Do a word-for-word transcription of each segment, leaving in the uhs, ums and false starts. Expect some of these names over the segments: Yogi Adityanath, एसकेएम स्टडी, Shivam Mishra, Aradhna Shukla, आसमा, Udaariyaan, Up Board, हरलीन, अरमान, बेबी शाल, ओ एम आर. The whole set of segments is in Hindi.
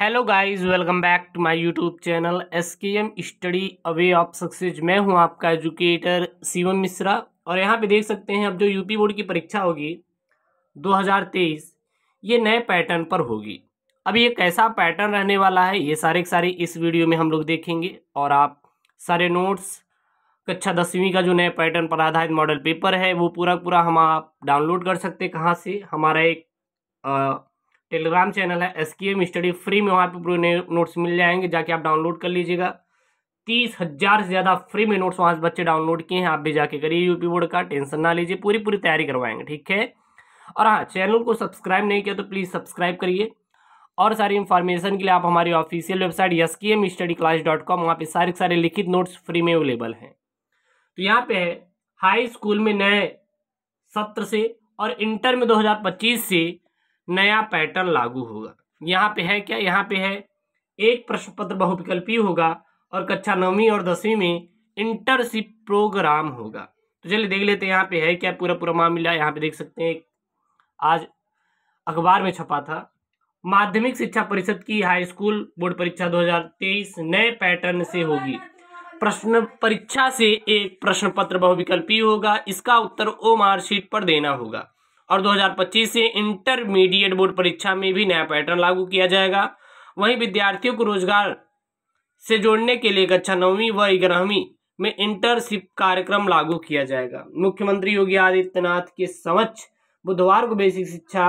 Hello guys, welcome back to my YouTube channel एसकेएम स्टडी a way of success. मैं हूं आपका एजुकेटर शिवम मिश्रा और यहां पे देख सकते हैं अब जो यूपी बोर्ड की परीक्षा होगी दो हज़ार तेईस ये नए पैटर्न पर होगी। अब ये कैसा पैटर्न रहने वाला है ये सारे के सारे इस वीडियो में हम लोग देखेंगे और आप सारे नोट्स कक्षा दसवीं का जो नए पैटर्न पर आधारित मॉडल पेपर है वो पूरा पूरा हम आप डाउनलोड कर सकते हैं। कहाँ से? हमारा एक आ, टेलीग्राम चैनल है एसकेएम स्टडी, फ्री में वहाँ पे पूरे नोट्स मिल जाएंगे, जाके आप डाउनलोड कर लीजिएगा। तीस हज़ार से ज़्यादा फ्री में नोट्स वहाँ से बच्चे डाउनलोड किए हैं, आप भी जाके करिए। यूपी बोर्ड का टेंशन ना लीजिए, पूरी पूरी तैयारी करवाएंगे, ठीक है। और हाँ, चैनल को सब्सक्राइब नहीं किया तो प्लीज़ सब्सक्राइब करिए और सारी इन्फॉर्मेशन के लिए आप हमारी official website एसकेएम स्टडी class dot com, वहाँ पर सारे सारे लिखित नोट्स फ्री में अवेलेबल हैं। तो यहाँ पे है हाई स्कूल में नए सत्र से और इंटर में दो हज़ार पच्चीस से नया पैटर्न लागू होगा। यहाँ पे है क्या? यहाँ पे है एक प्रश्न पत्र बहुविकल्पी होगा और कक्षा नौवीं और दसवीं में इंटर्नशिप प्रोग्राम होगा। तो चलिए देख लेते हैं यहाँ पे है क्या पूरा पूरा मामला। यहाँ पे देख सकते हैं आज अखबार में छपा था, माध्यमिक शिक्षा परिषद की हाई स्कूल बोर्ड परीक्षा दो हज़ार तेईस नए पैटर्न से होगी। प्रश्न परीक्षा से एक प्रश्न पत्र बहुविकल्पी होगा, इसका उत्तर ओ मार्कशीट पर देना होगा। और दो हज़ार पच्चीस से इंटरमीडिएट बोर्ड परीक्षा में भी नया पैटर्न लागू किया जाएगा। वहीं विद्यार्थियों को रोजगार से जोड़ने के लिए कक्षा नौवीं व ग्यारहवीं में इंटर्नशिप कार्यक्रम लागू किया जाएगा। मुख्यमंत्री योगी आदित्यनाथ के समक्ष बुधवार को बेसिक शिक्षा,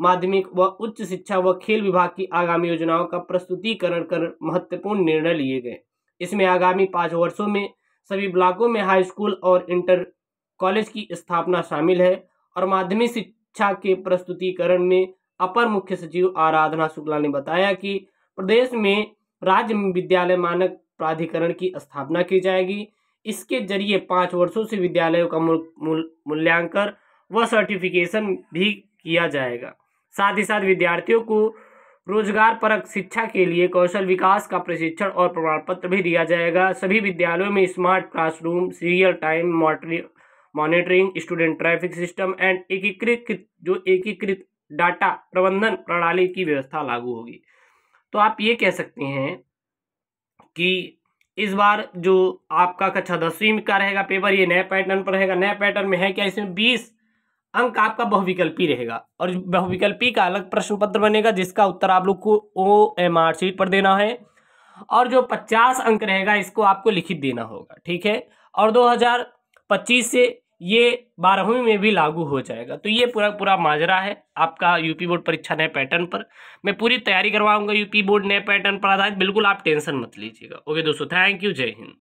माध्यमिक व उच्च शिक्षा व खेल विभाग की आगामी योजनाओं का प्रस्तुतिकरण कर महत्वपूर्ण निर्णय लिए गए। इसमें आगामी पाँच वर्षों में सभी ब्लॉकों में हाई स्कूल और इंटर कॉलेज की स्थापना शामिल है। और माध्यमिक शिक्षा के प्रस्तुतिकरण में अपर मुख्य सचिव आराधना शुक्ला ने बताया कि प्रदेश में राज्य विद्यालय मानक प्राधिकरण की स्थापना की जाएगी। इसके जरिए पाँच वर्षों से विद्यालयों का मूल्यांकन व सर्टिफिकेशन भी किया जाएगा। साथ ही साथ विद्यार्थियों को रोजगार परक शिक्षा के लिए कौशल विकास का प्रशिक्षण और प्रमाण पत्र भी दिया जाएगा। सभी विद्यालयों में smart classroom, serial time monitoring monitoring student traffic system and एकीकृत जो एकीकृत डाटा प्रबंधन प्रणाली की व्यवस्था लागू होगी। तो आप ये कह सकते हैं कि इस बार जो आपका कक्षा दसवीं का रहेगा पेपर ये नए पैटर्न पर रहेगा। नए पैटर्न में है क्या? इसमें बीस अंक आपका बहुविकल्पी रहेगा और बहुविकल्पी का अलग प्रश्न पत्र बनेगा जिसका उत्तर आप लोग को ओ एम आर शीट पर देना है। और जो पचास अंक रहेगा इसको आपको लिखित देना होगा, ठीक है। और दो हज़ार पच्चीस से ये बारहवीं में भी लागू हो जाएगा। तो ये पूरा पूरा माजरा है आपका यूपी बोर्ड परीक्षा नए पैटर्न पर। मैं पूरी तैयारी करवाऊंगा यूपी बोर्ड नए पैटर्न पर आधारित, बिल्कुल आप टेंशन मत लीजिएगा। ओके दोस्तों, थैंक यू, जय हिंद।